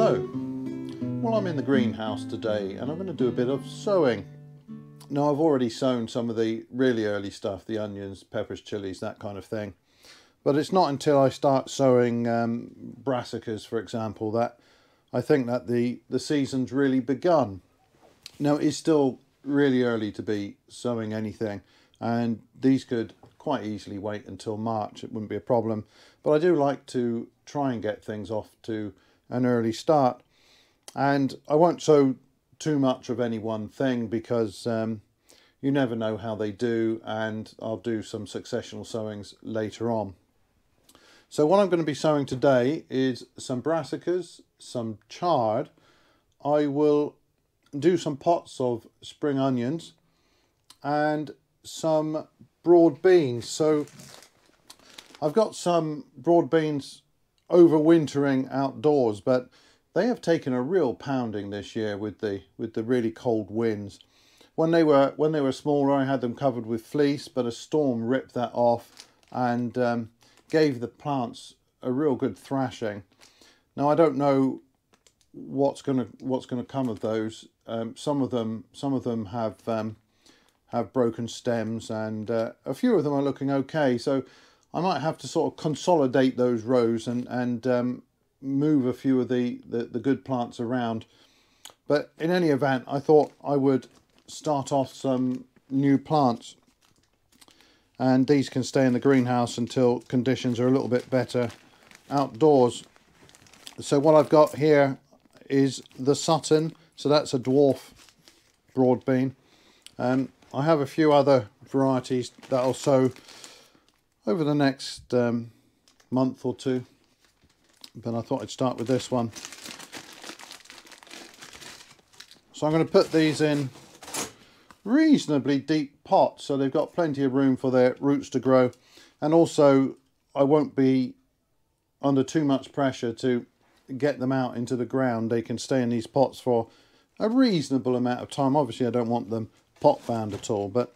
Hello. Well, I'm in the greenhouse today and I'm going to do a bit of sowing. Now, I've already sown some of the really early stuff, the onions, peppers, chilies, that kind of thing. But it's not until I start sowing brassicas, for example, that I think that the season's really begun. Now, it's still really early to be sowing anything, and these could quite easily wait until March. It wouldn't be a problem, but I do like to try and get things off to an early start. And I won't sow too much of any one thing because you never know how they do, and I'll do some successional sowings later on. So what I'm going to be sowing today is some brassicas, some chard. I will do some pots of spring onions and some broad beans. So I've got some broad beans overwintering outdoors, but they have taken a real pounding this year with the really cold winds. When they were smaller, I had them covered with fleece, but a storm ripped that off and gave the plants a real good thrashing. Now I don't know what's going to come of those. Some of them have broken stems, and a few of them are looking okay. So I might have to sort of consolidate those rows and move a few of the good plants around. But in any event, I thought I would start off some new plants, and these can stay in the greenhouse until conditions are a little bit better outdoors. So what I've got here is the Sutton, so that's a dwarf broad bean. I have a few other varieties that I'll sow over the next month or two, but I thought I'd start with this one. So I'm going to put these in reasonably deep pots so they've got plenty of room for their roots to grow, and also I won't be under too much pressure to get them out into the ground. They can stay in these pots for a reasonable amount of time. Obviously I don't want them pot bound at all, but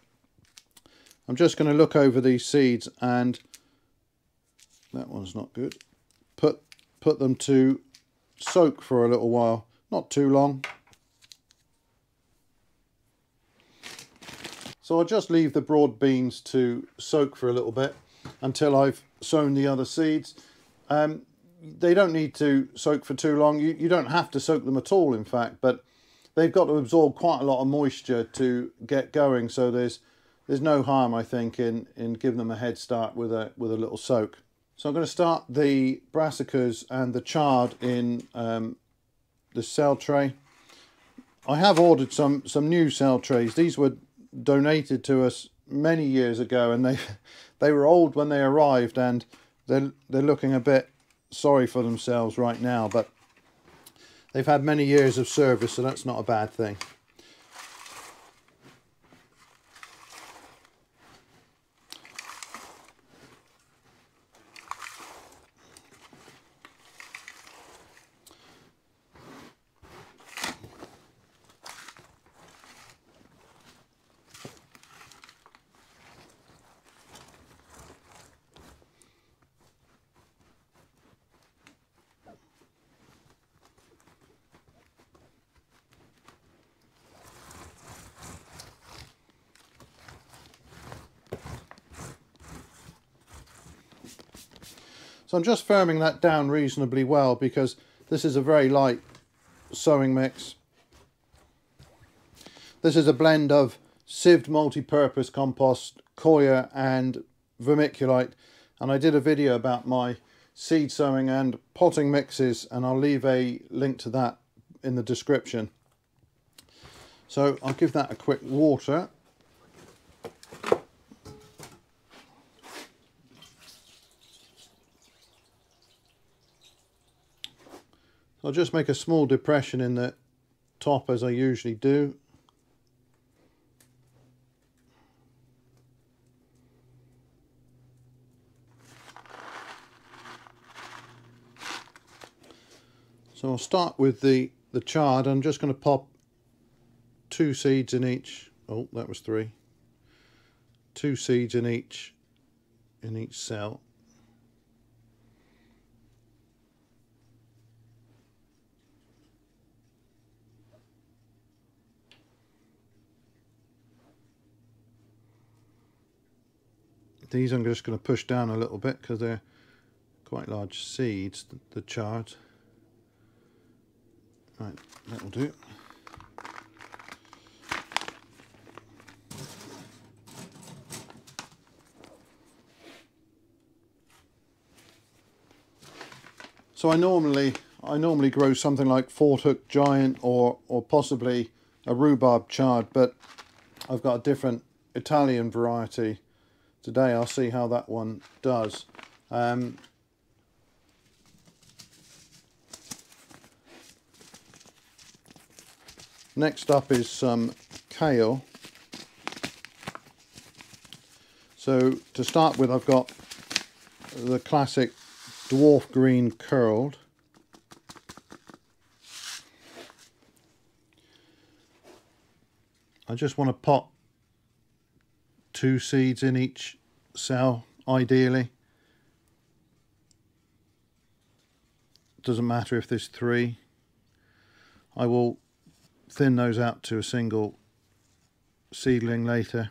I'm just going to look over these seeds, and that one's not good. Put them to soak for a little while, not too long. So I'll just leave the broad beans to soak for a little bit until I've sown the other seeds. They don't need to soak for too long. You don't have to soak them at all, in fact, but they've got to absorb quite a lot of moisture to get going, so there's no harm, I think, in giving them a head start with a little soak. So I'm going to start the brassicas and the chard in the cell tray. I have ordered some new cell trays. These were donated to us many years ago, and they were old when they arrived, and they're looking a bit sorry for themselves right now, but they've had many years of service, so that's not a bad thing. So I'm just firming that down reasonably well because this is a very light sowing mix. This is a blend of sieved multi-purpose compost, coir and vermiculite, and I did a video about my seed sowing and potting mixes, and I'll leave a link to that in the description. So I'll give that a quick water. I'll just make a small depression in the top as I usually do. So I'll start with the chard. I'm just going to pop two seeds in each. Oh, that was three. Two seeds in each cell. These I'm just going to push down a little bit because they're quite large seeds, the chard. Right, that'll do. So I normally grow something like Fort Hook Giant or possibly a rhubarb chard, but I've got a different Italian variety today. I'll see how that one does. Next up is some kale. So to start with, I've got the classic Dwarf Green Curled. I just want to pot 2 seeds in each cell, ideally. Doesn't matter if there's 3. I will thin those out to a single seedling later.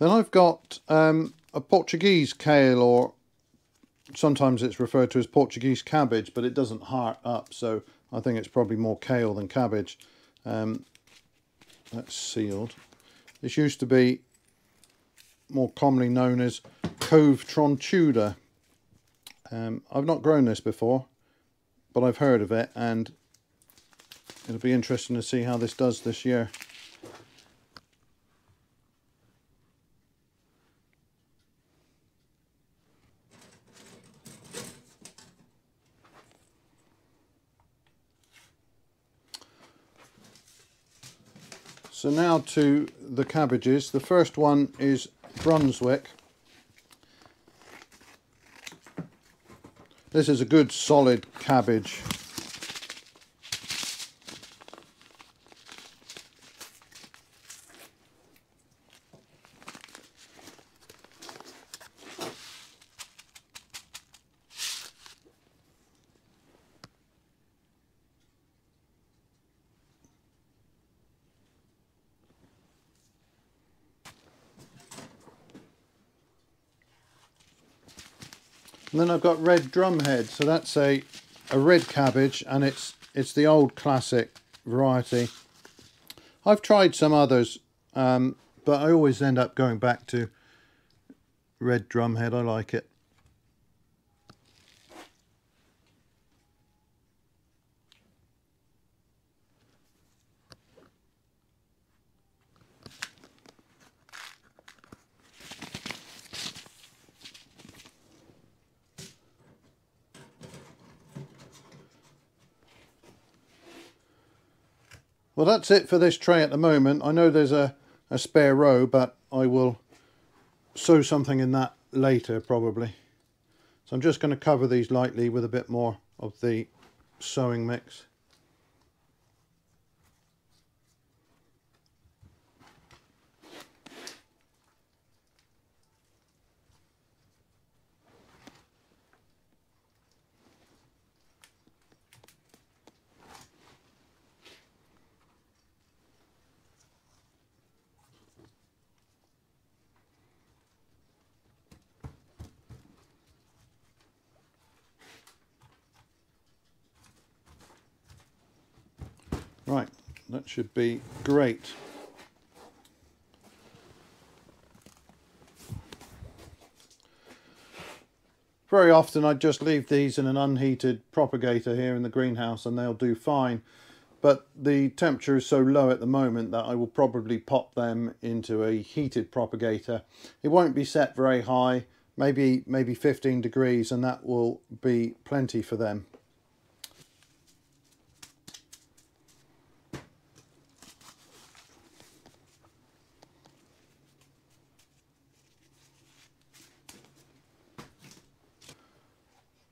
Then I've got a Portuguese kale, or sometimes it's referred to as Portuguese cabbage, but it doesn't heart up, so I think it's probably more kale than cabbage. That's sealed. This used to be more commonly known as Couve Tronchuda. I've not grown this before, but I've heard of it, and it'll be interesting to see how this does this year. So now to the cabbages. The first one is Brunswick. This is a good solid cabbage. And then I've got Red Drumhead, so that's a red cabbage, and it's the old classic variety. I've tried some others, but I always end up going back to Red Drumhead. I like it. Well, that's it for this tray at the moment. I know there's a spare row, but I will sow something in that later probably. So I'm just going to cover these lightly with a bit more of the sowing mix. Right, that should be great. Very often I just leave these in an unheated propagator here in the greenhouse and they'll do fine. But the temperature is so low at the moment that I will probably pop them into a heated propagator. It won't be set very high, maybe 15 degrees, and that will be plenty for them.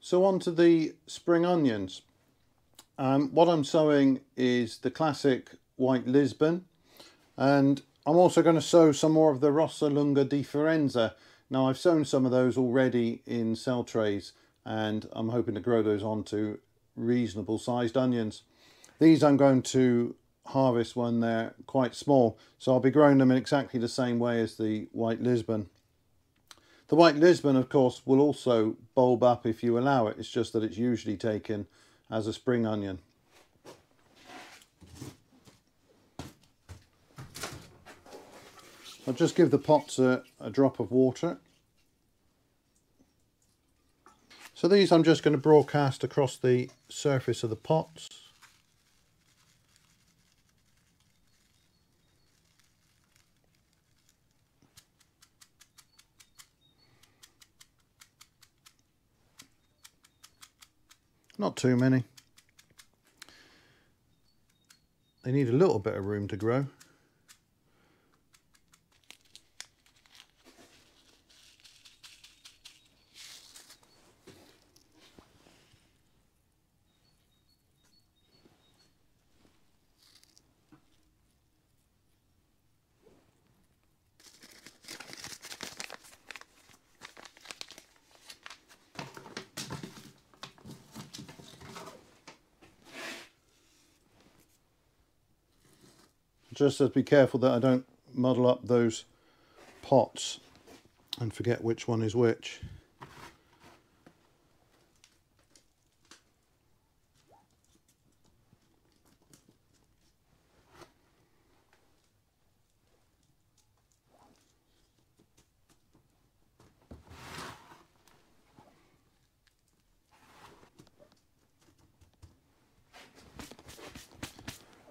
So on to the spring onions. What I'm sowing is the classic White Lisbon, and I'm also going to sow some more of the Rossa Lunga di Firenze. Now I've sown some of those already in cell trays, and I'm hoping to grow those onto reasonable sized onions. These I'm going to harvest when they're quite small. So I'll be growing them in exactly the same way as the White Lisbon. The White Lisbon, of course, will also bulb up if you allow it. It's just that it's usually taken as a spring onion. I'll just give the pots a drop of water. So these I'm just going to broadcast across the surface of the pots. Not too many. They need a little bit of room to grow. Just to be careful that I don't muddle up those pots and forget which one is which.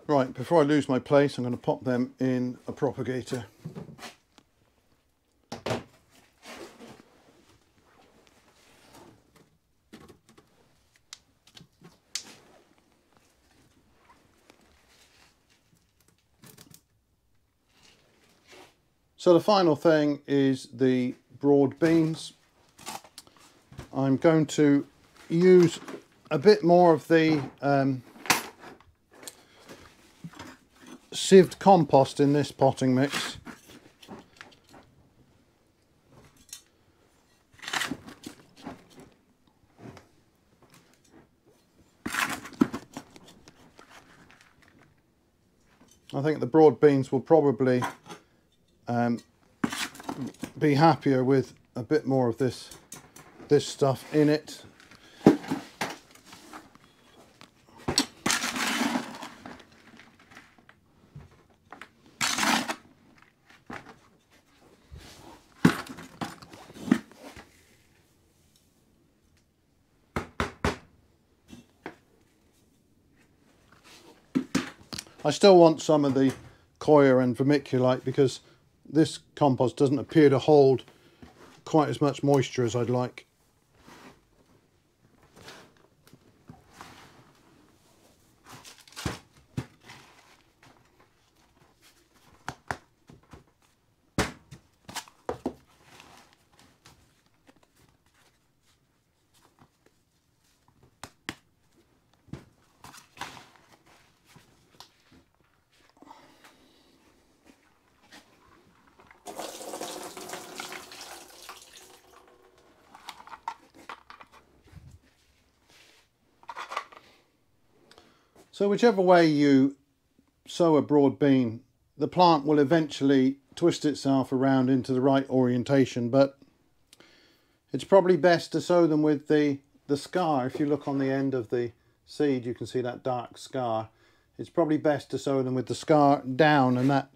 Right, before I lose my place, I'm going to pop them in a propagator. So the final thing is the broad beans. I'm going to use a bit more of the sieved compost in this potting mix. I think the broad beans will probably be happier with a bit more of this stuff in it. I still want some of the coir and vermiculite because this compost doesn't appear to hold quite as much moisture as I'd like. So whichever way you sow a broad bean, the plant will eventually twist itself around into the right orientation, but it's probably best to sow them with the scar. If you look on the end of the seed, you can see that dark scar. It's probably best to sow them with the scar down, and that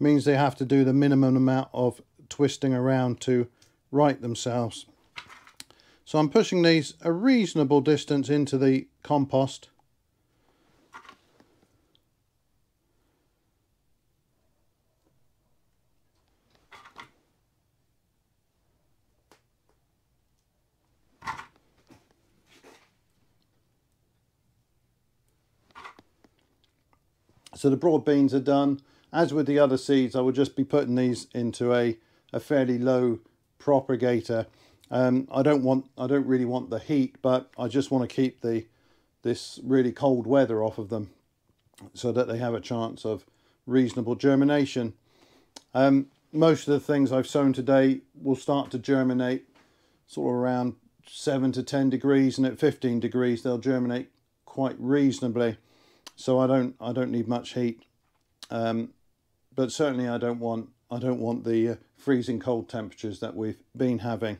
means they have to do the minimum amount of twisting around to right themselves. So I'm pushing these a reasonable distance into the compost. So the broad beans are done. As with the other seeds, I will just be putting these into a fairly low propagator. I don't really want the heat, but I just want to keep this really cold weather off of them so that they have a chance of reasonable germination. Most of the things I've sown today will start to germinate sort of around 7 to 10 degrees, and at 15 degrees they'll germinate quite reasonably. so I don't need much heat, but certainly I don't want the freezing cold temperatures that we've been having.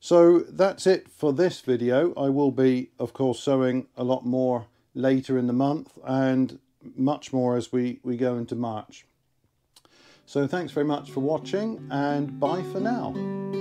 So that's it for this video. I will be, of course, sowing a lot more later in the month and much more as we go into March. So thanks very much for watching, and bye for now.